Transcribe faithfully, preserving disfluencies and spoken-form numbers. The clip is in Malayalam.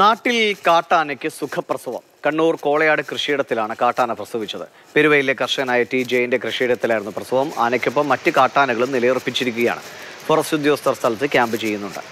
നാട്ടിൽ കാട്ടാനയ്ക്ക് സുഖപ്രസവം. കണ്ണൂർ കോളയാട് കൃഷിയിടത്തിലാണ് കാട്ടാന പ്രസവിച്ചത്. പെരുവയിലെ കർഷകനായ ടി ജയന്റെ കൃഷിയിടത്തിലായിരുന്നു പ്രസവം. ആനയ്ക്കൊപ്പം മറ്റ് കാട്ടാനകളും നിലയുറപ്പിച്ചിരിക്കുകയാണ്. ഫോറസ്റ്റ് ഉദ്യോഗസ്ഥർ സ്ഥലത്ത് ക്യാമ്പ് ചെയ്യുന്നുണ്ട്.